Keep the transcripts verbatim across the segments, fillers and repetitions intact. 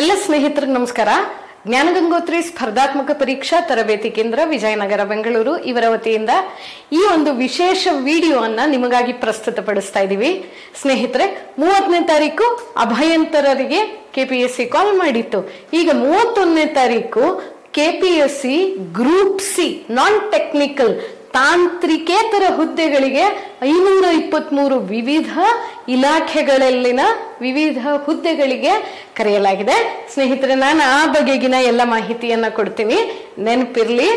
ಎಲ್ಲ ಸ್ನೇಹಿತರಿಗೆ ನಮಸ್ಕಾರ। ಜ್ಞಾನಗಂಗೋತ್ರಿ ಸ್ಪರ್ಧಾತ್ಮಕ ಪರೀಕ್ಷಾ ತರಬೇತಿ ಕೇಂದ್ರ ವಿಜಯನಗರ ಬೆಂಗಳೂರು ಇವರ ವತಿಯಿಂದ ಈ ಒಂದು ವಿಶೇಷ ವಿಡಿಯೋವನ್ನು ನಿಮಗಾಗಿ ಪ್ರಸ್ತುತಪಡಿಸ್ತಾ ಇದೀವಿ। ಸ್ನೇಹಿತರೆ, ಮೂವತ್ತನೇ ತಾರೀಕು ಅಭಯಂತರರಿಗೆ ಕೆಪಿಎಸ್ಸಿ ಕಾಲ್ ಮಾಡಿತ್ತು। ಈಗ ಮೂವತ್ತೊಂದನೇ ತಾರೀಕು KPSC group C non technical ತಾಂತ್ರಿಕೇತರ ಹುದ್ದೆಗಳಿಗೆ ಐನೂರ ಇಪ್ಪತ್ಮೂರು ವಿವಿಧ ಇಲಾಖೆಗಳಲ್ಲಿನ ವಿವಿಧ ಹುದ್ದೆಗಳಿಗೆ ಕರೆಯಲಾಗಿದೆ। ಸ್ನೇಹಿತರೆ, ನಾನು ಆ ಬಗೆಗಿನ ಎಲ್ಲ ಮಾಹಿತಿಯನ್ನು ಕೊಡ್ತೀನಿ, ನೆನಪಿರಲಿ।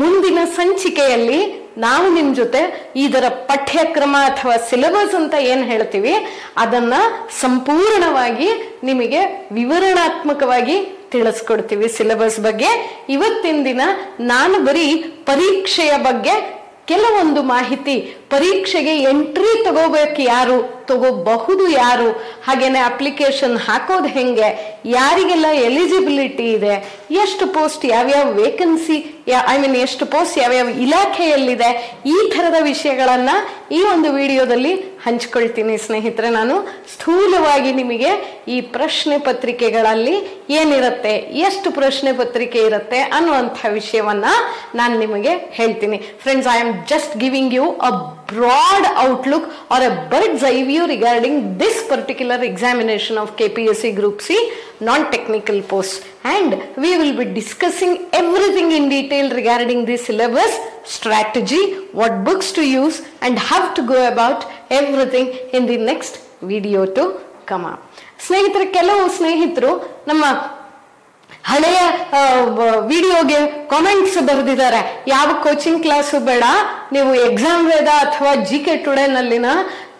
ಮುಂದಿನ ಸಂಚಿಕೆಯಲ್ಲಿ ನಾವು ನಿಮ್ಮ ಜೊತೆ ಇದರ ಪಠ್ಯಕ್ರಮ ಅಥವಾ ಸಿಲೆಬಸ್ ಅಂತ ಏನು ಹೇಳ್ತೀವಿ ಅದನ್ನು ಸಂಪೂರ್ಣವಾಗಿ ನಿಮಗೆ ವಿವರಣಾತ್ಮಕವಾಗಿ ತಿಳಿಸ್ಕೊಡ್ತೀವಿ ಸಿಲೆಬಸ್ ಬಗ್ಗೆ। ಇವತ್ತಿನ ದಿನ ನಾನು ಬರೀ ಪರೀಕ್ಷೆಯ ಬಗ್ಗೆ ಕೆಲವೊಂದು ಮಾಹಿತಿ, ಪರೀಕ್ಷೆಗೆ ಎಂಟ್ರಿ ತಗೋಬೇಕು ಯಾರು, ತಗೋಬಹುದು ಯಾರು, ಹಾಗೇನೆ ಅಪ್ಲಿಕೇಶನ್ ಹಾಕೋದು ಹೆಂಗೆ, ಯಾರಿಗೆಲ್ಲ ಎಲಿಜಿಬಿಲಿಟಿ ಇದೆ, ಎಷ್ಟು ಪೋಸ್ಟ್, ಯಾವ್ಯಾವ ವೇಕೆನ್ಸಿ, ಐ ಮೀನ್ ಎಷ್ಟು ಪೋಸ್ಟ್ ಯಾವ್ಯಾವ ಇಲಾಖೆಯಲ್ಲಿದೆ, ಈ ಥರದ ವಿಷಯಗಳನ್ನು ಈ ಒಂದು ವಿಡಿಯೋದಲ್ಲಿ ಹಂಚ್ಕೊಳ್ತೀನಿ ಸ್ನೇಹಿತರೆ। ನಾನು ಸ್ಥೂಲವಾಗಿ ನಿಮಗೆ ಈ ಪ್ರಶ್ನೆ ಪತ್ರಿಕೆಗಳಲ್ಲಿ ಏನಿರುತ್ತೆ, ಎಷ್ಟು ಪ್ರಶ್ನೆ ಪತ್ರಿಕೆ ಇರುತ್ತೆ ಅನ್ನುವಂಥ ವಿಷಯವನ್ನ ನಾನು ನಿಮಗೆ ಹೇಳ್ತೀನಿ friends. I am just giving you a broad outlook or a bird's eye view regarding this particular examination of K P S C Group C non-technical posts, and we will be discussing everything in detail regarding the syllabus, strategy, what books to use and how to go about everything in the next video to come up. ಸ್ನೇಹಿತರೆ, ಕೆಲವು ಸ್ನೇಹಿತರು ನಮ್ಮ ಹಳೆಯ ವಿಡಿಯೋಗೆ comments ಬರೆದಿದ್ದಾರೆ, ಯಾವ coaching class ಬೇಡ, ನೀವು ಎಕ್ಸಾಮ್ ವೇದ ಅಥವಾ ಜಿ ಕೆ ಟುಡೇನಲ್ಲಿನ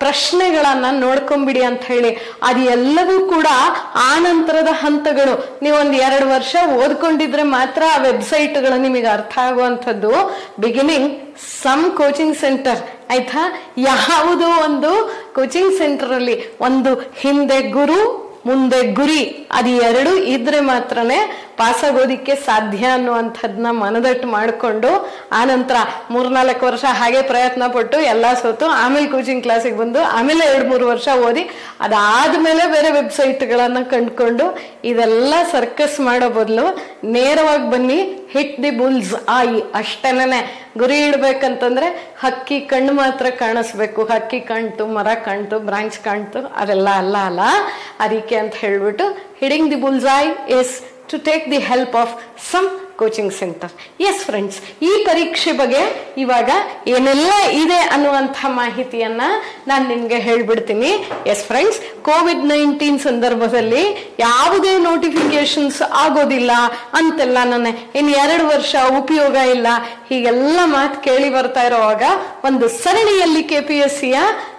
ಪ್ರಶ್ನೆಗಳನ್ನು ನೋಡ್ಕೊಂಬಿಡಿ ಅಂತ ಹೇಳಿ. ಅದು ಎಲ್ಲವೂ ಕೂಡ ಆ ನಂತರದ ಹಂತಗಳು, ನೀವೊಂದು ಎರಡು ವರ್ಷ ಓದ್ಕೊಂಡಿದ್ರೆ ಮಾತ್ರ ಆ ವೆಬ್ಸೈಟ್ಗಳು ನಿಮಗೆ ಅರ್ಥ ಆಗುವಂಥದ್ದು। ಬಿಗಿನಿಂಗ್ ಸಮ್ ಕೋಚಿಂಗ್ ಸೆಂಟರ್ ಆಯ್ತಾ, ಯಾವುದೋ ಒಂದು ಕೋಚಿಂಗ್ ಸೆಂಟರಲ್ಲಿ ಒಂದು ಹಿಂದೆ ಗುರು ಮುಂದೆ ಗುರಿ, ಅದು ಎರಡು ಇದ್ರೆ ಮಾತ್ರನೇ ಪಾಸಾಗೋದಿಕ್ಕೆ ಸಾಧ್ಯ ಅನ್ನುವಂಥದ್ದನ್ನ ಮನದಟ್ಟು ಮಾಡಿಕೊಂಡು ಆನಂತರ ಮೂರ್ನಾಲ್ಕು ವರ್ಷ ಹಾಗೆ ಪ್ರಯತ್ನ ಪಟ್ಟು ಎಲ್ಲ ಸೋತು ಆಮೇಲೆ ಕೋಚಿಂಗ್ ಕ್ಲಾಸಿಗೆ ಬಂದು ಆಮೇಲೆ ಎರಡು ಮೂರು ವರ್ಷ ಓದಿ ಅದಾದಮೇಲೆ ಬೇರೆ ವೆಬ್ಸೈಟ್ಗಳನ್ನು ಕಂಡುಕೊಂಡು ಇದೆಲ್ಲ ಸರ್ಕಸ್ ಮಾಡೋ ಬದಲು ನೇರವಾಗಿ ಬನ್ನಿ, ಹಿಟ್ ದಿ ಬುಲ್ಸ್ ಆಯಿ ಅಷ್ಟೇನೆ. ಗುರಿ ಇಡ್ಬೇಕಂತಂದ್ರೆ ಹಕ್ಕಿ ಕಣ್ಣು ಮಾತ್ರ ಕಾಣಿಸ್ಬೇಕು, ಹಕ್ಕಿ ಕಾಣ್ತು, ಮರ ಕಾಣ್ತು, ಬ್ರಾಂಚ್ ಕಾಣ್ತು, ಅದೆಲ್ಲ ಅಲ್ಲ ಅಲ್ಲ ಅದಕ್ಕೆ ಅಂತ ಹೇಳ್ಬಿಟ್ಟು ಹಿಡಿಂಗ್ the bull's eye is to take the help of some coaching center. Yes friends, ಈ ಪರೀಕ್ಷೆ ಬಗ್ಗೆ ಇವಾಗ ಏನೆಲ್ಲ ಇದೆ ಅನ್ನುವಂಥ ಮಾಹಿತಿಯನ್ನ ನಾನು ನಿಮಗೆ ಹೇಳ್ಬಿಡ್ತೀನಿ. ಎಸ್ ಫ್ರೆಂಡ್ಸ್, ಕೋವಿಡ್ ನೈನ್ಟೀನ್ ಸಂದರ್ಭದಲ್ಲಿ ಯಾವುದೇ ನೋಟಿಫಿಕೇಶನ್ಸ್ ಆಗೋದಿಲ್ಲ ಅಂತೆಲ್ಲ ನನ್ನ ಇನ್ನು ಎರಡು ವರ್ಷ ಉಪಯೋಗ ಇಲ್ಲ ಹೀಗೆಲ್ಲ ಮಾತು ಕೇಳಿ ಬರ್ತಾ ಇರೋವಾಗ ಒಂದು ಸರಣಿಯಲ್ಲಿ ಕೆ ಪಿ ಎಸ್ ಸಿಯ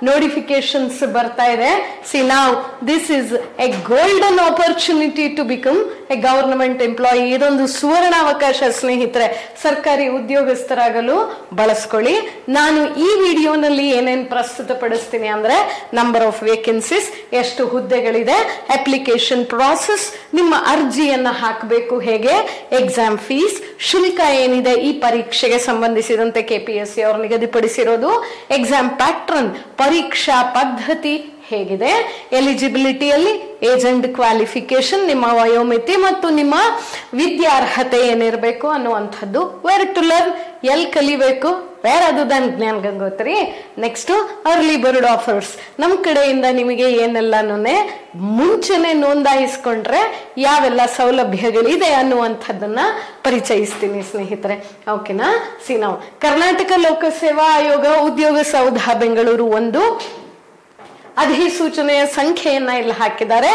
ನೋಟಿಫಿಕೇಶನ್ಸ್ ಬರ್ತಾ ಇದೆ. ಸಿ ನಾವು this is a golden opportunity to become a government employee. ಇದೊಂದು ಸುವರ್ಣ ಅವಕಾಶ ಸ್ನೇಹಿತರೆ, ಸರ್ಕಾರಿ ಉದ್ಯೋಗಸ್ಥರಾಗಲು ಬಳಸ್ಕೊಳ್ಳಿ. ನಾನು ಈ ವಿಡಿಯೋನಲ್ಲಿ ಏನೇನು ಪ್ರಸ್ತುತ ಪಡಿಸ್ತೀನಿ ಅಂದ್ರೆ ನಂಬರ್ ಆಫ್ ವೇಕೆನ್ಸಿಸ್, ಎಷ್ಟು ಹುದ್ದೆಗಳಿದೆ, ಅಪ್ಲಿಕೇಶನ್ ಪ್ರಾಸೆಸ್, ನಿಮ್ಮ ಅರ್ಜಿಯನ್ನು ಹಾಕಬೇಕು ಹೇಗೆ, ಎಕ್ಸಾಮ್ ಫೀಸ್, ಶುಲ್ಕ ಏನಿದೆ ಈ ಪರೀಕ್ಷೆಗೆ ಸಂಬಂಧಿಸಿದಂತೆ ಕೆಪಿಎಸ್ಸಿ ಅವರು ನಿಗದಿಪಡಿಸಿರೋದು, ಎಕ್ಸಾಮ್ ಪ್ಯಾಟ್ರನ್, ಪರೀಕ್ಷಾ ಪದ್ಧತಿ ಹೇಗಿದೆ, ಎಲಿಜಿಬಿಲಿಟಿಯಲ್ಲಿ ಏಜ್ ಅಂಡ್ ಕ್ವಾಲಿಫಿಕೇಶನ್, ನಿಮ್ಮ ವಯೋಮಿತಿ ಮತ್ತು ನಿಮ್ಮ ವಿದ್ಯಾರ್ಹತೆ ಏನಿರಬೇಕು ಅನ್ನುವಂಥದ್ದು, ವೇರ್ ಟು ಲರ್ನ್, ಎಲ್ಲಿ ಕಲಿಬೇಕು, ವೇರ್ ಅದು then Gyan Gangotri. Next early bird offers, ನಮ್ಮ ಕಡೆಯಿಂದ ನಿಮಗೆ ಏನೆಲ್ಲನೂ ಮುಂಚೆನೆ ನೋಂದಾಯಿಸ್ಕೊಂಡ್ರೆ ಯಾವೆಲ್ಲ ಸೌಲಭ್ಯಗಳಿದೆ ಅನ್ನುವಂಥದ್ದನ್ನ ಪರಿಚಯಿಸ್ತೀನಿ ಸ್ನೇಹಿತರೆ, ಓಕೆನಾ. ಸಿ ನಾವು ಕರ್ನಾಟಕ ಲೋಕಸೇವಾ ಆಯೋಗ ಉದ್ಯೋಗ ಸೌಧ ಬೆಂಗಳೂರು ಒಂದು ಅಧಿಸೂಚನೆಯ ಸಂಖ್ಯೆಯನ್ನ ಇಲ್ಲಿ ಹಾಕಿದ್ದಾರೆ.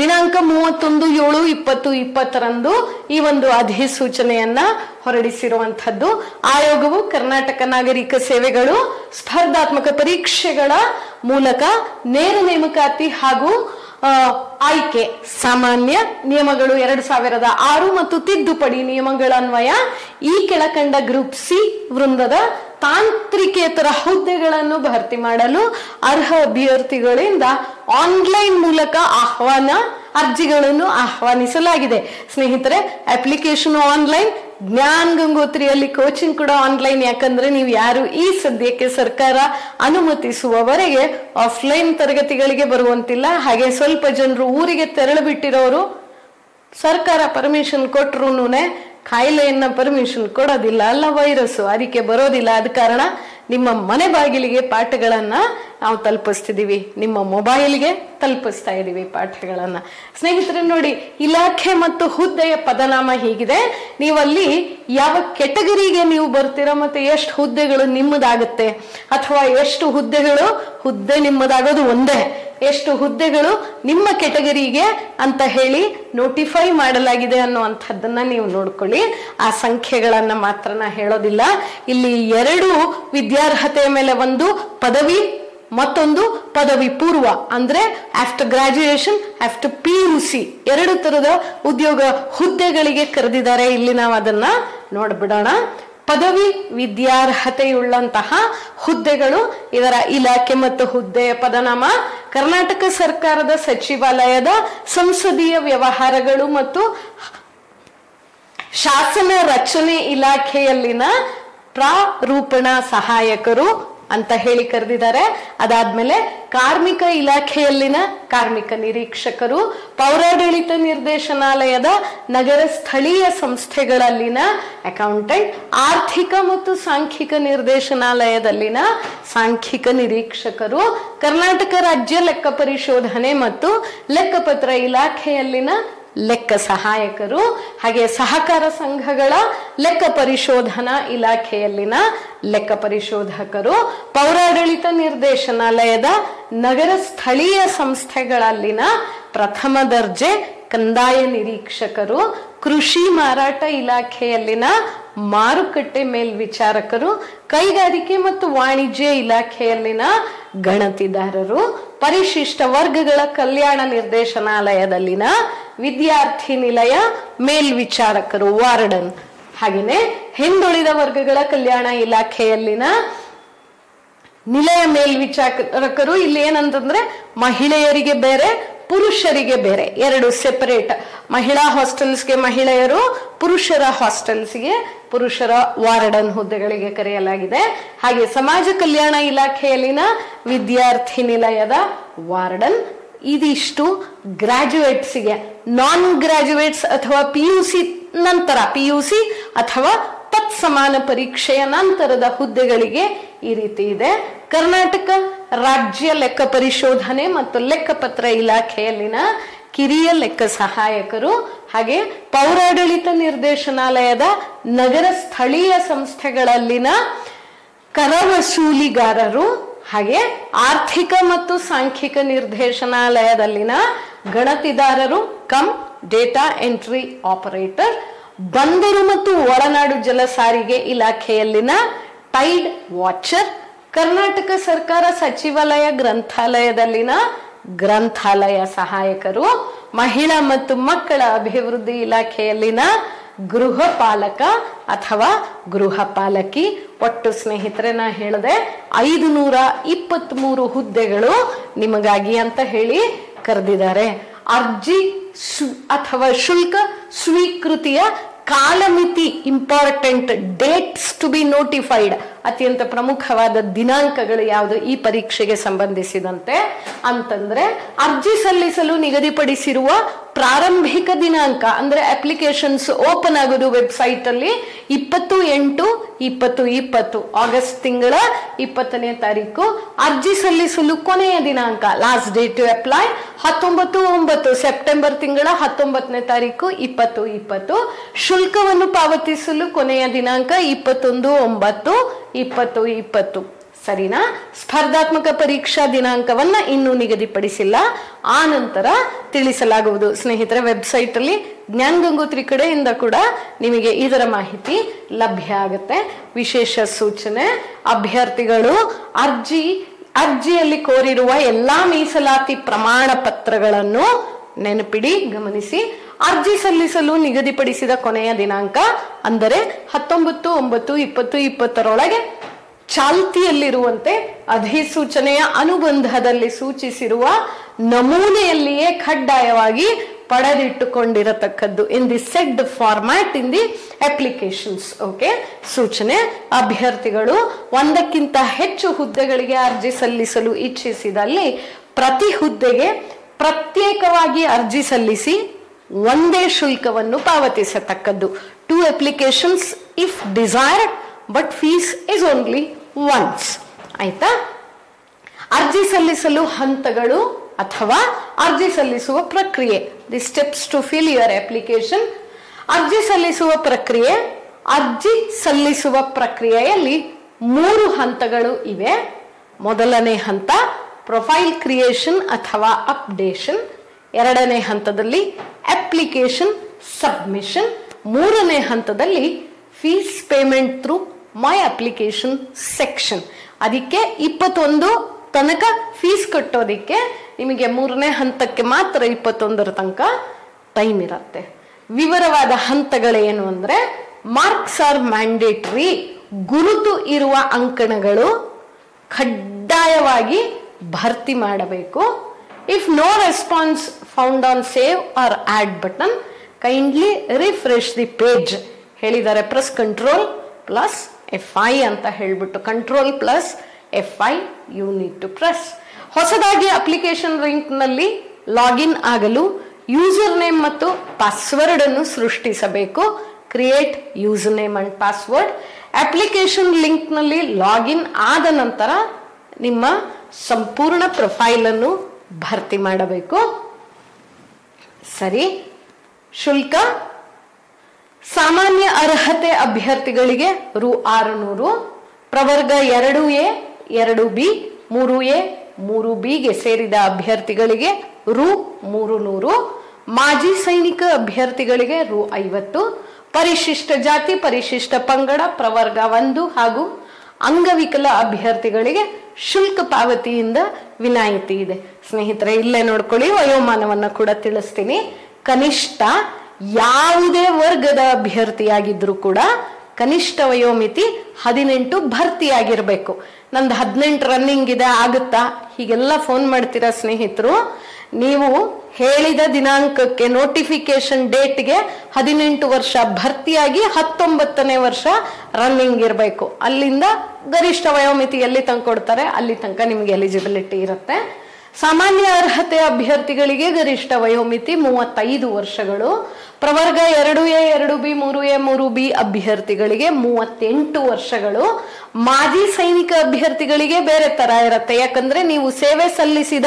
ದಿನಾಂಕ ಮೂವತ್ತೊಂದು ಏಳು ಇಪ್ಪತ್ತು ಇಪ್ಪತ್ತರಂದು ಈ ಒಂದು ಅಧಿಸೂಚನೆಯನ್ನ ಹೊರಡಿಸಿರುವಂಥದ್ದು. ಆಯೋಗವು ಕರ್ನಾಟಕ ನಾಗರಿಕ ಸೇವೆಗಳು ಸ್ಪರ್ಧಾತ್ಮಕ ಪರೀಕ್ಷೆಗಳ ಮೂಲಕ ನೇರ ನೇಮಕಾತಿ ಹಾಗೂ ಆಯ್ಕೆ ಸಾಮಾನ್ಯ ನಿಯಮಗಳು ಎರಡ್ ಸಾವಿರದ ಆರು ಮತ್ತು ತಿದ್ದುಪಡಿ ನಿಯಮಗಳನ್ವಯ ಈ ಕೆಳಕಂಡ ಗ್ರೂಪ್ ಸಿ ವೃಂದದ ತಾಂತ್ರಿಕೇತರ ಹುದ್ದೆಗಳನ್ನು ಭರ್ತಿ ಮಾಡಲು ಅರ್ಹ ಅಭ್ಯರ್ಥಿಗಳಿಂದ ಆನ್ಲೈನ್ ಮೂಲಕ ಆಹ್ವಾನ ಅರ್ಜಿಗಳನ್ನು ಆಹ್ವಾನಿಸಲಾಗಿದೆ. ಸ್ನೇಹಿತರೆ, ಅಪ್ಲಿಕೇಶನ್ ಆನ್ಲೈನ್, ಜ್ಞಾನ್ ಗಂಗೋತ್ರಿಯಲ್ಲಿ ಕೋಚಿಂಗ್ ಕೂಡ ಆನ್ಲೈನ್, ಯಾಕಂದ್ರೆ ನೀವು ಯಾರು ಈ ಸದ್ಯಕ್ಕೆ ಸರ್ಕಾರ ಅನುಮತಿಸುವವರೆಗೆ ಆಫ್ಲೈನ್ ತರಗತಿಗಳಿಗೆ ಬರುವಂತಿಲ್ಲ. ಹಾಗೆ ಸ್ವಲ್ಪ ಜನರು ಊರಿಗೆ ತೆರಳು ಬಿಟ್ಟಿರೋರು ಸರ್ಕಾರ ಪರ್ಮಿಷನ್ ಕೊಟ್ಟರುನುನೇ ಕಾಯಿಲೆಯನ್ನ ಪರ್ಮಿಷನ್ ಕೊಡೋದಿಲ್ಲ ಅಲ್ಲ ವೈರಸ್ ಅದಕ್ಕೆ ಬರೋದಿಲ್ಲ. ಅದ ಕಾರಣ ನಿಮ್ಮ ಮನೆ ಬಾಗಿಲಿಗೆ ಪಾಠಗಳನ್ನ ನಾವು ತಲುಪಿಸ್ತಿದ್ದೀವಿ, ನಿಮ್ಮ ಮೊಬೈಲ್ಗೆ ತಲುಪಿಸ್ತಾ ಇದ್ದೀವಿ ಪಾಠಗಳನ್ನ. ಸ್ನೇಹಿತರೆ ನೋಡಿ, ಇಲಾಖೆ ಮತ್ತು ಹುದ್ದೆಯ ಪದನಾಮ ಹೀಗಿದೆ. ನೀವಲ್ಲಿ ಯಾವ ಕೆಟಗರಿಗೆ ನೀವು ಬರ್ತೀರಾ ಮತ್ತೆ ಎಷ್ಟು ಹುದ್ದೆಗಳು ನಿಮ್ಮದಾಗುತ್ತೆ ಅಥವಾ ಎಷ್ಟು ಹುದ್ದೆಗಳು ಹುದ್ದೆ ನಿಮ್ಮದಾಗೋದು ಒಂದೇ, ಎಷ್ಟು ಹುದ್ದೆಗಳು ನಿಮ್ಮ ಕೆಟಗರಿಗೆ ಅಂತ ಹೇಳಿ ನೋಟಿಫೈ ಮಾಡಲಾಗಿದೆ ಅನ್ನುವಂಥದ್ದನ್ನ ನೀವು ನೋಡ್ಕೊಳ್ಳಿ. ಆ ಸಂಖ್ಯೆಗಳನ್ನ ಮಾತ್ರ ನಾ ಹೇಳೋದಿಲ್ಲ. ಇಲ್ಲಿ ಎರಡು ವಿದ್ಯಾರ್ಹತೆಯ ಮೇಲೆ ಒಂದು ಪದವಿ ಮತ್ತೊಂದು ಪದವಿ ಪೂರ್ವ ಅಂದ್ರೆ after graduation after P U C ಎರಡು ತರದ ಉದ್ಯೋಗ ಹುದ್ದೆಗಳಿಗೆ ಕರೆದಿದ್ದಾರೆ. ಇಲ್ಲಿ ನಾವು ಅದನ್ನ ನೋಡ್ಬಿಡೋಣ. ಪದವಿ ವಿದ್ಯಾರ್ಹತೆಯುಳ್ಳಂತಹ ಹುದ್ದೆಗಳು ಇದರ ಇಲಾಖೆ ಮತ್ತು ಹುದ್ದೆಯ ಪದನಾಮ ಕರ್ನಾಟಕ ಸರ್ಕಾರದ ಸಚಿವಾಲಯದ ಸಂಸದೀಯ ವ್ಯವಹಾರಗಳು ಮತ್ತು ಶಾಸನ ರಚನೆ ಇಲಾಖೆಯಲ್ಲಿನ ಪ್ರಾರೂಪಣಾ ಸಹಾಯಕರು ಅಂತ ಹೇಳಿ ಕರೆದಿದ್ದಾರೆ. ಅದಾದ್ಮೇಲೆ ಕಾರ್ಮಿಕ ಇಲಾಖೆಯಲ್ಲಿನ ಕಾರ್ಮಿಕ ನಿರೀಕ್ಷಕರು, ಪೌರಾಡಳಿತ ನಿರ್ದೇಶನಾಲಯದ ನಗರ ಸ್ಥಳೀಯ ಸಂಸ್ಥೆಗಳಲ್ಲಿನ ಅಕೌಂಟೆಂಟ್, ಆರ್ಥಿಕ ಮತ್ತು ಸಾಂಖ್ಯಿಕ ನಿರ್ದೇಶನಾಲಯದಲ್ಲಿನ ಸಾಂಖ್ಯಿಕ ನಿರೀಕ್ಷಕರು, ಕರ್ನಾಟಕ ರಾಜ್ಯ ಲೆಕ್ಕ ಪರಿಶೋಧನೆ ಮತ್ತು ಲೆಕ್ಕಪತ್ರ ಇಲಾಖೆಯಲ್ಲಿನ ಲೆಕ್ಕ ಸಹಾಯಕರು, ಹಾಗೆ ಸಹಕಾರ ಸಂಘಗಳ ಲೆಕ್ಕ ಪರಿಶೋಧನಾ ಇಲಾಖೆಯಲ್ಲಿನ ಲೆಕ್ಕ ಪರಿಶೋಧಕರು, ಪೌರಾಡಳಿತ ನಿರ್ದೇಶನಾಲಯದ ನಗರ ಸ್ಥಳೀಯ ಸಂಸ್ಥೆಗಳಲ್ಲಿನ ಪ್ರಥಮ ದರ್ಜೆ ಕಂದಾಯ ನಿರೀಕ್ಷಕರು, ಕೃಷಿ ಮಾರಾಟ ಇಲಾಖೆಯಲ್ಲಿನ ಮಾರುಕಟ್ಟೆ ಮೇಲ್ವಿಚಾರಕರು, ಕೈಗಾರಿಕೆ ಮತ್ತು ವಾಣಿಜ್ಯ ಇಲಾಖೆಯಲ್ಲಿನ ಗಣತಿದಾರರು, ಪರಿಶಿಷ್ಟ ವರ್ಗಗಳ ಕಲ್ಯಾಣ ನಿರ್ದೇಶನಾಲಯದಲ್ಲಿನ ವಿದ್ಯಾರ್ಥಿ ನಿಲಯ ಮೇಲ್ವಿಚಾರಕರು ವಾರ್ಡನ್, ಹಾಗೆಯೇ ಹಿಂದುಳಿದ ವರ್ಗಗಳ ಕಲ್ಯಾಣ ಇಲಾಖೆಯಲ್ಲಿನ ನಿಲಯ ಮೇಲ್ವಿಚಾರಕರು. ಇಲ್ಲಿ ಏನಂತಂದ್ರೆ ಮಹಿಳೆಯರಿಗೆ ಬೇರೆ ಪುರುಷರಿಗೆ ಬೇರೆ ಎರಡು ಸೆಪರೇಟ್, ಮಹಿಳಾ ಹಾಸ್ಟೆಲ್ಸ್ಗೆ ಮಹಿಳೆಯರು, ಪುರುಷರ ಹಾಸ್ಟೆಲ್ಸ್ಗೆ ಪುರುಷರ ವಾರ್ಡನ್ ಹುದ್ದೆಗಳಿಗೆ ಕರೆಯಲಾಗಿದೆ. ಹಾಗೆ ಸಮಾಜ ಕಲ್ಯಾಣ ಇಲಾಖೆಯಲ್ಲಿನ ವಿದ್ಯಾರ್ಥಿ ನಿಲಯದ ವಾರ್ಡನ್. ಇದಿಷ್ಟು ಗ್ರಾಜುಯೇಟ್ಸ್ಗೆ. ನಾನ್ ಗ್ರಾಜುಯೇಟ್ಸ್ ಅಥವಾ ಪಿ ಯು ಸಿ ನಂತರ ಪಿ ಯು ಸಿ ಅಥವಾ ತತ್ಸಮಾನ ಪರೀಕ್ಷೆಯ ನಂತರದ ಹುದ್ದೆಗಳಿಗೆ ಈ ರೀತಿ ಇದೆ. ಕರ್ನಾಟಕ ರಾಜ್ಯ ಲೆಕ್ಕ ಪರಿಶೋಧನೆ ಮತ್ತು ಲೆಕ್ಕಪತ್ರ ಇಲಾಖೆಯಲ್ಲಿನ ಕಿರಿಯ ಲೆಕ್ಕ ಸಹಾಯಕರು, ಹಾಗೆ ಪೌರಾಡಳಿತ ನಿರ್ದೇಶನಾಲಯದ ನಗರ ಸ್ಥಳೀಯ ಸಂಸ್ಥೆಗಳಲ್ಲಿನ ಕರ ವಸೂಲಿಗಾರರು, ಹಾಗೆ ಆರ್ಥಿಕ ಮತ್ತು ಸಾಂಖ್ಯಿಕ ನಿರ್ದೇಶನಾಲಯದಲ್ಲಿನ ಗಣತಿದಾರರು ಕಮ್ ಡೇಟಾ ಎಂಟ್ರಿ ಆಪರೇಟರ್, ಬಂದರು ಮತ್ತು ಒಳನಾಡು ಜಲ ಸಾರಿಗೆ ಇಲಾಖೆಯಲ್ಲಿನ ಟೈಡ್ ವಾಚರ್, ಕರ್ನಾಟಕ ಸರ್ಕಾರ ಸಚಿವಾಲಯ ಗ್ರಂಥಾಲಯದಲ್ಲಿನ ಗ್ರಂಥಾಲಯ ಸಹಾಯಕರು, ಮಹಿಳಾ ಮತ್ತು ಮಕ್ಕಳ ಅಭಿವೃದ್ಧಿ ಇಲಾಖೆಯಲ್ಲಿನ ಗೃಹ ಪಾಲಕ ಅಥವಾ ಗೃಹ ಪಾಲಕಿ. ಒಟ್ಟು ಸ್ನೇಹಿತರೆ ನಾ ಹೇಳಿದೆ ಐದು ನೂರ ಇಪ್ಪತ್ತ್ ಮೂರು ಹುದ್ದೆಗಳು ನಿಮಗಾಗಿ ಅಂತ ಹೇಳಿ ಕರೆದಿದ್ದಾರೆ. ಅರ್ಜಿ ಅಥವಾ ಶುಲ್ಕ ಸ್ವೀಕೃತಿಯ ಕಾಲಮಿತಿ important, dates to be notified, ಅತ್ಯಂತ ಪ್ರಮುಖವಾದ ದಿನಾಂಕಗಳು ಯಾವುದು ಈ ಪರೀಕ್ಷೆಗೆ ಸಂಬಂಧಿಸಿದಂತೆ ಅಂತಂದ್ರೆ ಅರ್ಜಿ ಸಲ್ಲಿಸಲು ನಿಗದಿಪಡಿಸಿರುವ ಪ್ರಾರಂಭಿಕ ದಿನಾಂಕ ಅಂದ್ರೆ ಅಪ್ಲಿಕೇಶನ್ಸ್ ಓಪನ್ ಆಗೋದು ವೆಬ್ಸೈಟ್ ಅಲ್ಲಿ ಇಪ್ಪತ್ತು ಎಂಟು ಇಪ್ಪತ್ತು ಇಪ್ಪತ್ತು ಆಗಸ್ಟ್ ತಿಂಗಳ ಇಪ್ಪತ್ತನೇ ತಾರೀಕು. ಅರ್ಜಿ ಸಲ್ಲಿಸಲು ಕೊನೆಯ ದಿನಾಂಕ ಲಾಸ್ಟ್ ಡೇಟ್ ಟು ಅಪ್ಲೈ ಹತ್ತೊಂಬತ್ತು ಒಂಬತ್ತು ಸೆಪ್ಟೆಂಬರ್ ತಿಂಗಳ ಹತ್ತೊಂಬತ್ತನೇ ತಾರೀಕು ಇಪ್ಪತ್ತು ಇಪ್ಪತ್ತು. ಶುಲ್ಕವನ್ನು ಪಾವತಿಸಲು ಕೊನೆಯ ದಿನಾಂಕ ಇಪ್ಪತ್ತೊಂದು ಒಂಬತ್ತು ಇಪ್ಪತ್ತು ಇಪ್ಪತ್ತು. ಸರಿನಾ? ಸ್ಪರ್ಧಾತ್ಮಕ ಪರೀಕ್ಷಾ ದಿನಾಂಕವನ್ನ ಇನ್ನೂ ನಿಗದಿಪಡಿಸಿಲ್ಲ, ಆ ನಂತರ ತಿಳಿಸಲಾಗುವುದು. ಸ್ನೇಹಿತರೆ, ವೆಬ್ಸೈಟ್ ಅಲ್ಲಿ ಜ್ಞಾನಗಂಗೋತ್ರಿ ಕಡೆಯಿಂದ ಕೂಡ ನಿಮಗೆ ಇದರ ಮಾಹಿತಿ ಲಭ್ಯ ಆಗುತ್ತೆ. ವಿಶೇಷ ಸೂಚನೆ: ಅಭ್ಯರ್ಥಿಗಳು ಅರ್ಜಿ ಅರ್ಜಿಯಲ್ಲಿ ಕೋರಿರುವ ಎಲ್ಲಾ ಮೀಸಲಾತಿ ಪ್ರಮಾಣ ಪತ್ರಗಳನ್ನು ನೆನಪಿಡಿ, ಗಮನಿಸಿ. ಅರ್ಜಿ ಸಲ್ಲಿಸಲು ನಿಗದಿಪಡಿಸಿದ ಕೊನೆಯ ದಿನಾಂಕ ಅಂದರೆ ಹತ್ತೊಂಬತ್ತು ಒಂಬತ್ತು ಇಪ್ಪತ್ತು ಇಪ್ಪತ್ತರೊಳಗೆ ಚಾಲ್ತಿಯಲ್ಲಿರುವಂತೆ ಅಧಿಸೂಚನೆಯ ಅನುಬಂಧದಲ್ಲಿ ಸೂಚಿಸಿರುವ ನಮೂನೆಯಲ್ಲಿಯೇ ಕಡ್ಡಾಯವಾಗಿ ಪಡೆದಿಟ್ಟುಕೊಂಡಿರತಕ್ಕದ್ದು in the said format in the applications. Okay. ಸೂಚನೆ: ಅಭ್ಯರ್ಥಿಗಳು ಒಂದಕ್ಕಿಂತ ಹೆಚ್ಚು ಹುದ್ದೆಗಳಿಗೆ ಅರ್ಜಿ ಸಲ್ಲಿಸಲು ಇಚ್ಛಿಸಿದಲ್ಲಿ ಪ್ರತಿ ಹುದ್ದೆಗೆ ಪ್ರತ್ಯೇಕವಾಗಿ ಅರ್ಜಿ ಸಲ್ಲಿಸಿ ಒಂದೇ ಶುಲ್ಕವನ್ನು ಪಾವತಿಸತಕ್ಕದ್ದು. two applications if desired but fees is only once. ಆಯ್ತಾ? ಅರ್ಜಿ ಸಲ್ಲಿಸಲು ಹಂತಗಳು ಅಥವಾ ಅರ್ಜಿ ಸಲ್ಲಿಸುವ ಪ್ರಕ್ರಿಯೆ, the steps to fill your application. ಅರ್ಜಿ ಸಲ್ಲಿಸುವ ಪ್ರಕ್ರಿಯೆ, ಅರ್ಜಿ ಸಲ್ಲಿಸುವ ಪ್ರಕ್ರಿಯೆಯಲ್ಲಿ ಮೂರು ಹಂತಗಳು ಇವೆ. ಮೊದಲನೇ ಹಂತ ಪ್ರೊಫೈಲ್ ಕ್ರಿಯೇಷನ್ ಅಥವಾ ಅಪ್ಡೇಷನ್, ಎರಡನೇ ಹಂತದಲ್ಲಿ ಅಪ್ಲಿಕೇಶನ್ ಸಬ್ಮಿಷನ್, ಮೂರನೇ ಹಂತದಲ್ಲಿ fees payment through my application section. ಅದಕ್ಕೆ ಇಪ್ಪತ್ತೊಂದು ತನಕ ಫೀಸ್ ಕಟ್ಟೋದಕ್ಕೆ ನಿಮಗೆ ಮೂರನೇ ಹಂತಕ್ಕೆ ಮಾತ್ರ ಇಪ್ಪತ್ತೊಂದರ ತನಕ ಟೈಮ್ ಇರುತ್ತೆ. ವಿವರವಾದ ಹಂತಗಳೇನು ಅಂದರೆ ಮಾರ್ಕ್ಸ್ ಆರ್ ಮ್ಯಾಂಡೇಟರಿ, ಗುರುತು ಇರುವ ಅಂಕಣಗಳು ಕಡ್ಡಾಯವಾಗಿ ಭರ್ತಿ ಮಾಡಬೇಕು. If no response found on save or add button kindly refresh the page ಹೇಳಿದ್ದಾರೆ. Press control plus F I ಅಂತ ಹೇಳಿಬಿಟ್ಟು control plus F I you need to press. ಹೊಸದಾಗಿ ಅಪ್ಲಿಕೇಶನ್ ಲಿಂಕ್ನಲ್ಲಿ ಲಾಗಿನ್ ಆಗಲು ಯೂಸರ್ ನೇಮ್ ಮತ್ತು ಪಾಸ್ವರ್ಡ್ ಅನ್ನು ಸೃಷ್ಟಿಸಬೇಕು. Create user name and password. Application ಲಿಂಕ್ನಲ್ಲಿ ಲಾಗಿನ್ ಆದ ನಂತರ ನಿಮ್ಮ ಸಂಪೂರ್ಣ ಪ್ರೊಫೈಲನ್ನು ಭರ್ತಿ ಮಾಡಬೇಕು. ಸರಿ, ಶುಲ್ಕ ಸಾಮಾನ್ಯ ಅರ್ಹತೆ ಅಭ್ಯರ್ಥಿಗಳಿಗೆ ರು ಆರುನೂರು, ಪ್ರವರ್ಗ ಎರಡು ಎ ಎರಡು ಬಿ ಮೂರು ಎ ಮೂರು ಬಿಗೆ ಸೇರಿದ ಅಭ್ಯರ್ಥಿಗಳಿಗೆ ರು ಮೂರು ನೂರು, ಮಾಜಿ ಸೈನಿಕ ಅಭ್ಯರ್ಥಿಗಳಿಗೆ ರು ಐವತ್ತು, ಪರಿಶಿಷ್ಟ ಜಾತಿ ಪರಿಶಿಷ್ಟ ಪಂಗಡ ಪ್ರವರ್ಗ ಒಂದು ಹಾಗೂ ಅಂಗವಿಕಲ ಅಭ್ಯರ್ಥಿಗಳಿಗೆ ಶುಲ್ಕ ಪಾವತಿಯಿಂದ ವಿನಾಯಿತಿ ಇದೆ. ಸ್ನೇಹಿತರೆ, ಇಲ್ಲೇ ನೋಡ್ಕೊಳ್ಳಿ, ವಯೋಮಾನವನ್ನು ಕೂಡ ತಿಳಿಸ್ತೀನಿ. ಕನಿಷ್ಠ ಯಾವುದೇ ವರ್ಗದ ಅಭ್ಯರ್ಥಿಯಾಗಿದ್ರೂ ಕೂಡ ಕನಿಷ್ಠ ವಯೋಮಿತಿ ಹದಿನೆಂಟು, ಭರ್ತಿಯಾಗಿರಬೇಕು. ನಂದು ಹದಿನೆಂಟು ರನ್ನಿಂಗ್ ಇದೆ ಆಗುತ್ತಾ ಹೀಗೆಲ್ಲ ಫೋನ್ ಮಾಡ್ತೀರಾ ಸ್ನೇಹಿತರು. ನೀವು ಹೇಳಿದ ದಿನಾಂಕಕ್ಕೆ ನೋಟಿಫಿಕೇಶನ್ ಡೇಟ್ಗೆ ಹದಿನೆಂಟು ವರ್ಷ ಭರ್ತಿಯಾಗಿ ಹತ್ತೊಂಬತ್ತನೇ ವರ್ಷ ರನ್ನಿಂಗ್ ಇರಬೇಕು. ಅಲ್ಲಿಂದ ಗರಿಷ್ಠ ವಯೋಮಿತಿ ಎಲ್ಲಿ ತನಕ ಕೊಡ್ತಾರೆ ಅಲ್ಲಿ ತನಕ ನಿಮಗೆ ಎಲಿಜಿಬಿಲಿಟಿ ಇರುತ್ತೆ. ಸಾಮಾನ್ಯ ಅರ್ಹತೆ ಅಭ್ಯರ್ಥಿಗಳಿಗೆ ಗರಿಷ್ಠ ವಯೋಮಿತಿ ಮೂವತ್ತೈದು ವರ್ಷಗಳು, ಪ್ರವರ್ಗ ಎರಡು ಎ ಎರಡು ಬಿ ಮೂರು ಎ ಮೂರು ಬಿ ಅಭ್ಯರ್ಥಿಗಳಿಗೆ ಮೂವತ್ತೆಂಟು ವರ್ಷಗಳು, ಮಾಜಿ ಸೈನಿಕ ಅಭ್ಯರ್ಥಿಗಳಿಗೆ ಬೇರೆ ತರ ಇರುತ್ತೆ. ಯಾಕಂದ್ರೆ ನೀವು ಸೇವೆ ಸಲ್ಲಿಸಿದ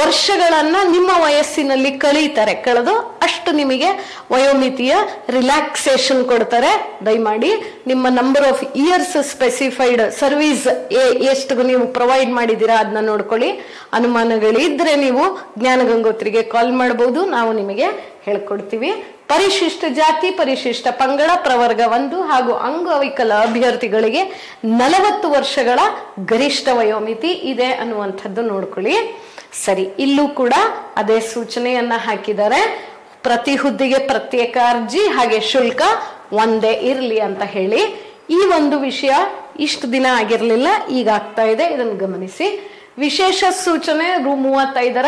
ವರ್ಷಗಳನ್ನ ನಿಮ್ಮ ವಯಸ್ಸಿನಲ್ಲಿ ಕಳೀತಾರೆ, ಕಳೆದು ಅಷ್ಟು ನಿಮಗೆ ವಯೋಮಿತಿಯ ರಿಲ್ಯಾಕ್ಸೇಷನ್ ಕೊಡ್ತಾರೆ. ದಯಮಾಡಿ ನಿಮ್ಮ number of years specified service ಎಷ್ಟು ನೀವು ಪ್ರೊವೈಡ್ ಮಾಡಿದ್ದೀರಾ ಅದನ್ನ ನೋಡ್ಕೊಳ್ಳಿ. ಅನುಮಾನಗಳಿದ್ರೆ ನೀವು ಜ್ಞಾನಗಂಗೋತ್ರಿಗೆ ಕಾಲ್ ಮಾಡಬಹುದು, ನಾವು ನಿಮಗೆ ಹೇಳ್ಕೊಡ್ತೀವಿ. ಪರಿಶಿಷ್ಟ ಜಾತಿ ಪರಿಶಿಷ್ಟ ಪಂಗಡ ಪ್ರವರ್ಗ ಒಂದು ಹಾಗೂ ಅಂಗವಿಕಲ ಅಭ್ಯರ್ಥಿಗಳಿಗೆ ನಲವತ್ತು ವರ್ಷಗಳ ಗರಿಷ್ಠ ವಯೋಮಿತಿ ಇದೆ ಅನ್ನುವಂಥದ್ದು ನೋಡ್ಕೊಳ್ಳಿ. ಸರಿ, ಇಲ್ಲೂ ಕೂಡ ಅದೇ ಸೂಚನೆಯನ್ನ ಹಾಕಿದ್ದಾರೆ. ಪ್ರತಿ ಹುದ್ದೆಗೆ ಪ್ರತ್ಯೇಕ ಅರ್ಜಿ ಹಾಗೆ ಶುಲ್ಕ ಒಂದೇ ಇರಲಿ ಅಂತ ಹೇಳಿ. ಈ ಒಂದು ವಿಷಯ ಇಷ್ಟು ದಿನ ಆಗಿರಲಿಲ್ಲ, ಈಗ ಆಗ್ತಾ ಇದೆ, ಇದನ್ನು ಗಮನಿಸಿ. ವಿಶೇಷ ಸೂಚನೆ ರು ಮೂವತ್ತೈದರ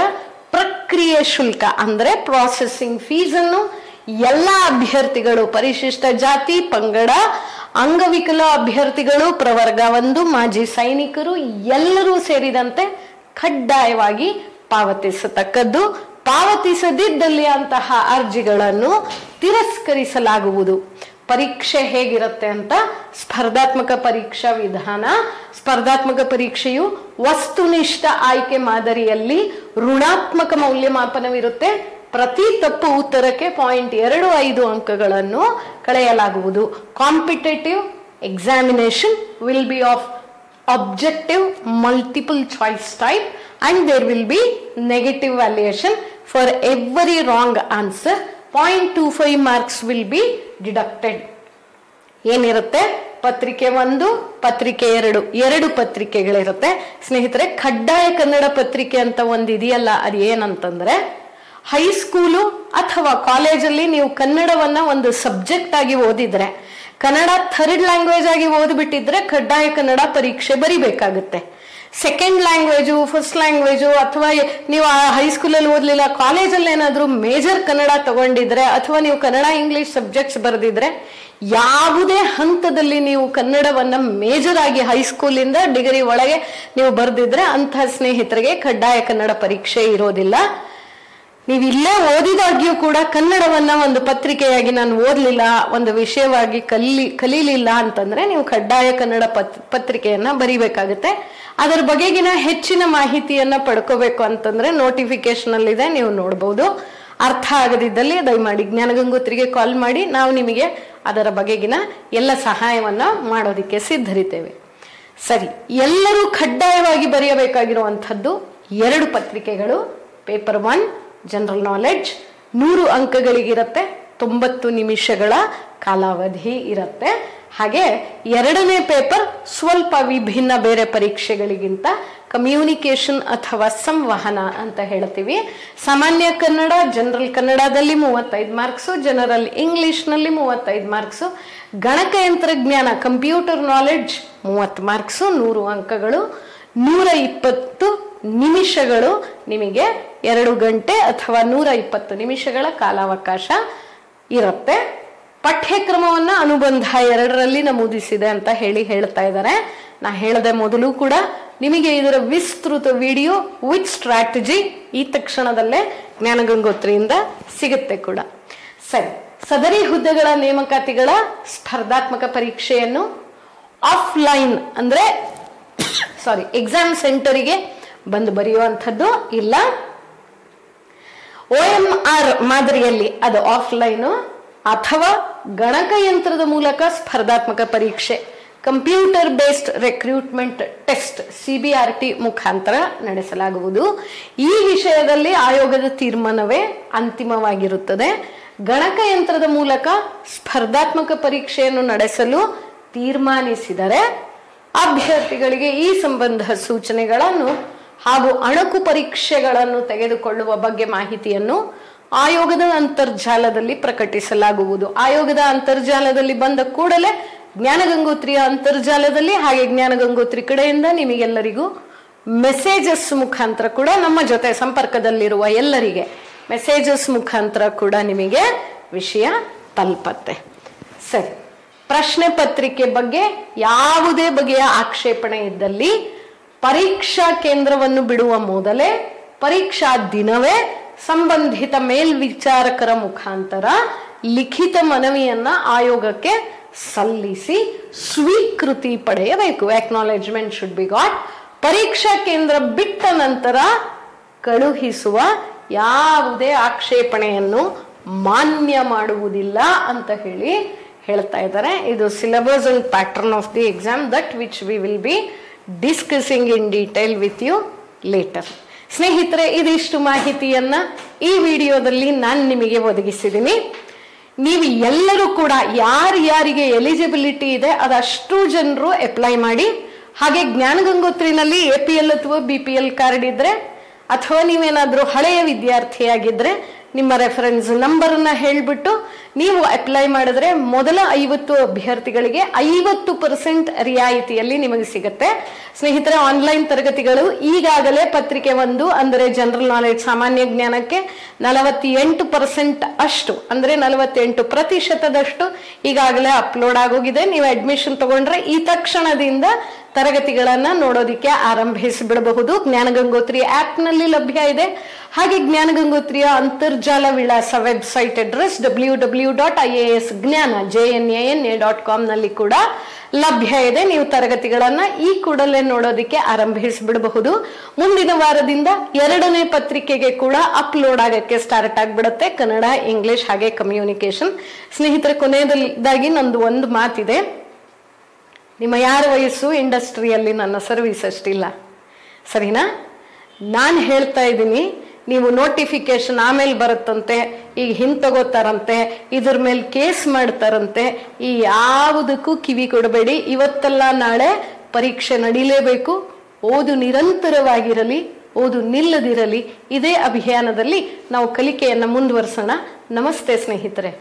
ಪ್ರಕ್ರಿಯೆ ಶುಲ್ಕ ಅಂದ್ರೆ ಪ್ರಾಸೆಸಿಂಗ್ ಫೀಸ್ ಅನ್ನು ಎಲ್ಲ ಅಭ್ಯರ್ಥಿಗಳು ಪರಿಶಿಷ್ಟ ಜಾತಿ ಪಂಗಡ ಅಂಗವಿಕಲ ಅಭ್ಯರ್ಥಿಗಳು ಪ್ರವರ್ಗ ಒಂದು ಮಾಜಿ ಸೈನಿಕರು ಎಲ್ಲರೂ ಸೇರಿದಂತೆ ಕಡ್ಡಾಯವಾಗಿ ಪಾವತಿಸತಕ್ಕದ್ದು. ಪಾವತಿಸದಿದ್ದಲ್ಲಿ ಅಂತಹ ಅರ್ಜಿಗಳನ್ನು ತಿರಸ್ಕರಿಸಲಾಗುವುದು. ಪರೀಕ್ಷೆ ಹೇಗಿರುತ್ತೆ ಅಂತ, ಸ್ಪರ್ಧಾತ್ಮಕ ಪರೀಕ್ಷಾ ವಿಧಾನ. ಸ್ಪರ್ಧಾತ್ಮಕ ಪರೀಕ್ಷೆಯು ವಸ್ತುನಿಷ್ಠ ಆಯ್ಕೆ ಮಾದರಿಯಲ್ಲಿ ಋಣಾತ್ಮಕ ಮೌಲ್ಯಮಾಪನವಿರುತ್ತೆ. ಪ್ರತಿ ತಪ್ಪು ಉತ್ತರಕ್ಕೆ ಪಾಯಿಂಟ್ ಎರಡು ಐದು ಅಂಕಗಳನ್ನು ಕಳೆಯಲಾಗುವುದು. Competitive examination will be of objective multiple choice type and there will be negative valuation for every wrong answer. Point two five marks will be deducted. ಏನಿರುತ್ತೆ, ಪತ್ರಿಕೆ ಒಂದು ಪತ್ರಿಕೆ ಎರಡು ಎರಡು ಪತ್ರಿಕೆಗಳಿರುತ್ತೆ ಸ್ನೇಹಿತರೆ. ಕಡ್ಡಾಯ ಕನ್ನಡ ಪತ್ರಿಕೆ ಅಂತ ಒಂದು ಇದೆಯಲ್ಲ, ಅದು ಏನಂತಂದ್ರೆ ಹೈಸ್ಕೂಲು ಅಥವಾ ಕಾಲೇಜಲ್ಲಿ ನೀವು ಕನ್ನಡವನ್ನ ಒಂದು ಸಬ್ಜೆಕ್ಟ್ ಆಗಿ ಓದಿದ್ರೆ, ಕನ್ನಡ ಥರ್ಡ್ ಲ್ಯಾಂಗ್ವೇಜ್ ಆಗಿ ಓದ್ಬಿಟ್ಟಿದ್ರೆ ಕಡ್ಡಾಯ ಕನ್ನಡ ಪರೀಕ್ಷೆ ಬರಿಬೇಕಾಗುತ್ತೆ. ಸೆಕೆಂಡ್ ಲ್ಯಾಂಗ್ವೇಜು ಫಸ್ಟ್ ಲ್ಯಾಂಗ್ವೇಜು ಅಥವಾ ನೀವು ಆ ಹೈಸ್ಕೂಲಲ್ಲಿ ಓದಲಿಲ್ಲ ಕಾಲೇಜಲ್ಲಿ ಏನಾದರೂ ಮೇಜರ್ ಕನ್ನಡ ತಗೊಂಡಿದ್ರೆ ಅಥವಾ ನೀವು ಕನ್ನಡ ಇಂಗ್ಲೀಷ್ ಸಬ್ಜೆಕ್ಟ್ಸ್ ಬರೆದಿದ್ರೆ ಯಾವುದೇ ಹಂತದಲ್ಲಿ ನೀವು ಕನ್ನಡವನ್ನು ಮೇಜರ್ ಆಗಿ ಹೈಸ್ಕೂಲಿಂದ ಡಿಗ್ರಿ ಒಳಗೆ ನೀವು ಬರೆದಿದ್ರೆ ಅಂತಹ ಸ್ನೇಹಿತರಿಗೆ ಕಡ್ಡಾಯ ಕನ್ನಡ ಪರೀಕ್ಷೆ ಇರೋದಿಲ್ಲ. ನೀವಿಲ್ಲೇ ಓದಿದಾಗ್ಯೂ ಕೂಡ ಕನ್ನಡವನ್ನ ಒಂದು ಪತ್ರಿಕೆಯಾಗಿ ನಾನು ಓದಲಿಲ್ಲ, ಒಂದು ವಿಷಯವಾಗಿ ಕಲಿ ಕಲೀಲಿಲ್ಲ ಅಂತಂದ್ರೆ ನೀವು ಕಡ್ಡಾಯ ಕನ್ನಡ ಪತ್ರಿಕೆಯನ್ನ ಬರೀಬೇಕಾಗುತ್ತೆ. ಅದರ ಬಗೆಗಿನ ಹೆಚ್ಚಿನ ಮಾಹಿತಿಯನ್ನ ಪಡ್ಕೋಬೇಕು ಅಂತಂದ್ರೆ ನೋಟಿಫಿಕೇಶನ್ ಅಲ್ಲಿ ಇದೆ, ನೀವು ನೋಡಬಹುದು. ಅರ್ಥ ಆಗದಿದ್ದಲ್ಲಿ ದಯಮಾಡಿ ಜ್ಞಾನಗಂಗೋತ್ರಿಗೆ ಕಾಲ್ ಮಾಡಿ, ನಾವು ನಿಮಗೆ ಅದರ ಬಗೆಗಿನ ಎಲ್ಲ ಸಹಾಯವನ್ನ ಮಾಡೋದಕ್ಕೆ ಸಿದ್ಧರಿದ್ದೇವೆ. ಸರಿ, ಎಲ್ಲರೂ ಕಡ್ಡಾಯವಾಗಿ ಬರೆಯಬೇಕಾಗಿರುವಂಥದ್ದು ಎರಡು ಪತ್ರಿಕೆಗಳು. ಪೇಪರ್ ಒನ್ ಜನರಲ್ ನಾಲೆಡ್ಜ್, ನೂರು ಅಂಕಗಳಿಗಿರುತ್ತೆ, ತೊಂಬತ್ತು ನಿಮಿಷಗಳ ಕಾಲಾವಧಿ ಇರುತ್ತೆ. ಹಾಗೆ ಎರಡನೇ ಪೇಪರ್ ಸ್ವಲ್ಪ ವಿಭಿನ್ನ, ಬೇರೆ ಪರೀಕ್ಷೆಗಳಿಗಿಂತ ಕಮ್ಯುನಿಕೇಶನ್ ಅಥವಾ ಸಂವಹನ ಅಂತ ಹೇಳ್ತೀವಿ. ಸಾಮಾನ್ಯ ಕನ್ನಡ, ಜನರಲ್ ಕನ್ನಡದಲ್ಲಿ ಮೂವತ್ತೈದು ಮಾರ್ಕ್ಸು, ಜನರಲ್ ಇಂಗ್ಲಿಷ್ನಲ್ಲಿ ಮೂವತ್ತೈದು ಮಾರ್ಕ್ಸು, ಗಣಕಯಂತ್ರಜ್ಞಾನ ಕಂಪ್ಯೂಟರ್ ನಾಲೆಡ್ಜ್ ಮೂವತ್ತು ಮಾರ್ಕ್ಸು, ನೂರು ಅಂಕಗಳು, ನೂರ ಇಪ್ಪತ್ತು ನಿಮಿಷಗಳು, ನಿಮಗೆ ಎರಡು ಗಂಟೆ ಅಥವಾ ನೂರ ಇಪ್ಪತ್ತು ನಿಮಿಷಗಳ ಕಾಲಾವಕಾಶ ಇರುತ್ತೆ. ಪಠ್ಯಕ್ರಮವನ್ನು ಅನುಬಂಧ ಎರಡರಲ್ಲಿ ನಮೂದಿಸಿದೆ ಅಂತ ಹೇಳಿ ಹೇಳ್ತಾ ಇದ್ದಾರೆ. ನಾ ಹೇಳಿದೆ ಮೊದಲು ಕೂಡ, ನಿಮಗೆ ಇದರ ವಿಸ್ತೃತ ವಿಡಿಯೋ ವಿತ್ ಸ್ಟ್ರಾಟಜಿ ಈ ತಕ್ಷಣದಲ್ಲೇ ಜ್ಞಾನಗಂಗೋತ್ರಿಯಿಂದ ಸಿಗುತ್ತೆ ಕೂಡ. ಸರಿ, ಸದರಿ ಹುದ್ದೆಗಳ ನೇಮಕಾತಿಗಳ ಸ್ಪರ್ಧಾತ್ಮಕ ಪರೀಕ್ಷೆಯನ್ನು ಆಫ್ಲೈನ್ ಅಂದರೆ ಸಾರಿ ಎಕ್ಸಾಮ್ ಸೆಂಟರಿಗೆ ಬಂದು ಬರೆಯುವಂಥದ್ದು ಇಲ್ಲ. ಒ ಎಂ ಆರ್ ಮಾದರಿಯಲ್ಲಿ ಅದು ಆಫ್ಲೈನು, ಅಥವಾ ಗಣಕಯಂತ್ರದ ಮೂಲಕ ಸ್ಪರ್ಧಾತ್ಮಕ ಪರೀಕ್ಷೆ computer based recruitment test C B R T ಮುಖಾಂತರ ನಡೆಸಲಾಗುವುದು. ಈ ವಿಷಯದಲ್ಲಿ ಆಯೋಗದ ತೀರ್ಮಾನವೇ ಅಂತಿಮವಾಗಿರುತ್ತದೆ. ಗಣಕಯಂತ್ರದ ಮೂಲಕ ಸ್ಪರ್ಧಾತ್ಮಕ ಪರೀಕ್ಷೆಯನ್ನು ನಡೆಸಲು ತೀರ್ಮಾನಿಸಿದರೆ ಅಭ್ಯರ್ಥಿಗಳಿಗೆ ಈ ಸಂಬಂಧ ಸೂಚನೆಗಳನ್ನು ಹಾಗೂ ಅಣಕು ಪರೀಕ್ಷೆಗಳನ್ನು ತೆಗೆದುಕೊಳ್ಳುವ ಬಗ್ಗೆ ಮಾಹಿತಿಯನ್ನು ಆಯೋಗದ ಅಂತರ್ಜಾಲದಲ್ಲಿ ಪ್ರಕಟಿಸಲಾಗುವುದು. ಆಯೋಗದ ಅಂತರ್ಜಾಲದಲ್ಲಿ ಬಂದ ಕೂಡಲೇ ಜ್ಞಾನಗಂಗೋತ್ರಿಯ ಅಂತರ್ಜಾಲದಲ್ಲಿ ಹಾಗೆ ಜ್ಞಾನಗಂಗೋತ್ರಿ ಕಡೆಯಿಂದ ನಿಮಗೆಲ್ಲರಿಗೂ ಮೆಸೇಜಸ್ ಮುಖಾಂತರ ಕೂಡ, ನಮ್ಮ ಜೊತೆ ಸಂಪರ್ಕದಲ್ಲಿರುವ ಎಲ್ಲರಿಗೆ ಮೆಸೇಜಸ್ ಮುಖಾಂತರ ಕೂಡ ನಿಮಗೆ ವಿಷಯ ತಲುಪತ್ತೆ. ಸರಿ, ಪ್ರಶ್ನೆ ಪತ್ರಿಕೆ ಬಗ್ಗೆ ಯಾವುದೇ ಬಗೆಯ ಆಕ್ಷೇಪಣೆ ಇದ್ದಲ್ಲಿ ಪರೀಕ್ಷಾ ಕೇಂದ್ರವನ್ನು ಬಿಡುವ ಮೊದಲೇ ಪರೀಕ್ಷಾ ದಿನವೇ ಸಂಬಂಧಿತ ಮೇಲ್ವಿಚಾರಕರ ಮುಖಾಂತರ ಲಿಖಿತ ಮನವಿಯನ್ನ ಆಯೋಗಕ್ಕೆ ಸಲ್ಲಿಸಿ ಸ್ವೀಕೃತಿ ಪಡೆಯಬೇಕು. Acknowledgement should be got. ಪರೀಕ್ಷಾ ಕೇಂದ್ರ ಬಿಟ್ಟ ನಂತರ ಕಳುಹಿಸುವ ಯಾವುದೇ ಆಕ್ಷೇಪಣೆಯನ್ನು ಮಾನ್ಯ ಮಾಡುವುದಿಲ್ಲ ಅಂತ ಹೇಳಿ ಹೇಳ್ತಾ ಇದ್ದಾರೆ. ಇದು syllabus and pattern of the exam that which we will be discussing in detail with you later. ಸ್ನೇಹಿತರೆ, ಇದಿಷ್ಟು ಮಾಹಿತಿಯನ್ನ ಈ ವಿಡಿಯೋದಲ್ಲಿ ನಾನು ನಿಮಗೆ ಒದಗಿಸಿದ್ದೀನಿ. ನೀವು ಎಲ್ಲರೂ ಕೂಡ ಯಾರ್ಯಾರಿಗೆ ಎಲಿಜಿಬಿಲಿಟಿ ಇದೆ ಅದಷ್ಟು ಜನರು ಅಪ್ಲೈ ಮಾಡಿ. ಹಾಗೆ ಜ್ಞಾನಗಂಗೋತ್ರಿನಲ್ಲಿ ಎ ಪಿ ಎಲ್ ಅಥವಾ ಬಿ ಪಿ ಎಲ್ ಕಾರ್ಡ್ ಇದ್ರೆ, ಅಥವಾ ನೀವೇನಾದರೂ ಹಳೆಯ ವಿದ್ಯಾರ್ಥಿಯಾಗಿದ್ರೆ ನಿಮ್ಮ ರೆಫರೆನ್ಸ್ ನಂಬರನ್ನ ಹೇಳ್ಬಿಟ್ಟು ನೀವು ಅಪ್ಲೈ ಮಾಡಿದ್ರೆ ಮೊದಲ ಐವತ್ತು ಅಭ್ಯರ್ಥಿಗಳಿಗೆ ಐವತ್ತು ಪರ್ಸೆಂಟ್ ರಿಯಾಯಿತಿಯಲ್ಲಿ ನಿಮಗೆ ಸಿಗುತ್ತೆ. ಸ್ನೇಹಿತರೆ, ಆನ್ಲೈನ್ ತರಗತಿಗಳು ಈಗಾಗಲೇ ಪತ್ರಿಕೆ ಒಂದು ಅಂದರೆ ಜನರಲ್ ನಾಲೆಡ್ಜ್ ಸಾಮಾನ್ಯ ಜ್ಞಾನಕ್ಕೆ ನಲವತ್ತೆಂಟು ಪರ್ಸೆಂಟ್ ಅಷ್ಟು ಅಂದರೆ ನಲವತ್ತೆಂಟು ಪ್ರತಿಶತದಷ್ಟು ಈಗಾಗಲೇ ಅಪ್ಲೋಡ್ ಆಗೋಗಿದೆ. ನೀವು ಅಡ್ಮಿಷನ್ ತಗೊಂಡ್ರೆ ಈ ತಕ್ಷಣದಿಂದ ತರಗತಿಗಳನ್ನ ನೋಡೋದಿಕ್ಕೆ ಆರಂಭಿಸಿಬಿಡಬಹುದು. ಜ್ಞಾನಗಂಗೋತ್ರಿ ಆ್ಯಪ್ನಲ್ಲಿ ಲಭ್ಯ ಇದೆ. ಹಾಗೆ ಜ್ಞಾನಗಂಗೋತ್ರಿಯ ಅಂತರ್ಜಾಲ ವಿಳಾಸ website address W W dot I A S Jnana J N A N A dot ಕಾಮ್ನಲ್ಲಿ ಕೂಡ ಲಭ್ಯ ಇದೆ. ನೀವು ತರಗತಿಗಳನ್ನ ಈ ಕೂಡಲೇ ನೋಡೋದಕ್ಕೆ ಆರಂಭಿಸಿಬಿಡಬಹುದು. ಮುಂದಿನ ವಾರದಿಂದ ಎರಡನೇ ಪತ್ರಿಕೆಗೆ ಕೂಡ ಅಪ್ಲೋಡ್ ಆಗಕ್ಕೆ ಸ್ಟಾರ್ಟ್ ಆಗಿಬಿಡುತ್ತೆ, ಕನ್ನಡ, ಇಂಗ್ಲಿಷ್ ಹಾಗೆ ಕಮ್ಯುನಿಕೇಶನ್. ಸ್ನೇಹಿತರೆ, ಕೊನೆಯದಾಗಿ ನಂದು ಒಂದು ಮಾತಿದೆ. ನಿಮ್ಮ ಯಾರ ವಯಸ್ಸು ಇಂಡಸ್ಟ್ರಿಯಲ್ಲಿ ನನ್ನ ಸರ್ವಿಸ್ ಅಷ್ಟಿಲ್ಲ, ಸರಿನಾ? ನಾನು ಹೇಳ್ತಾ ಇದ್ದೀನಿ, ನೀವು ನೋಟಿಫಿಕೇಶನ್ ಆಮೇಲೆ ಬರುತ್ತಂತೆ, ಈಗ ಹಿಂತಗೋತಾರಂತೆ, ಇದ್ರ ಮೇಲೆ ಕೇಸ್ ಮಾಡ್ತಾರಂತೆ, ಈ ಯಾವುದಕ್ಕೂ ಕಿವಿ ಕೊಡಬೇಡಿ. ಇವತ್ತೆಲ್ಲ ನಾಳೆ ಪರೀಕ್ಷೆ ನಡೀಲೇಬೇಕು. ಓದು ನಿರಂತರವಾಗಿರಲಿ, ಓದು ನಿಲ್ಲದಿರಲಿ. ಇದೇ ಅಭಿಯಾನದಲ್ಲಿ ನಾವು ಕಲಿಕೆಯನ್ನು ಮುಂದುವರಿಸೋಣ. ನಮಸ್ತೆ ಸ್ನೇಹಿತರೆ.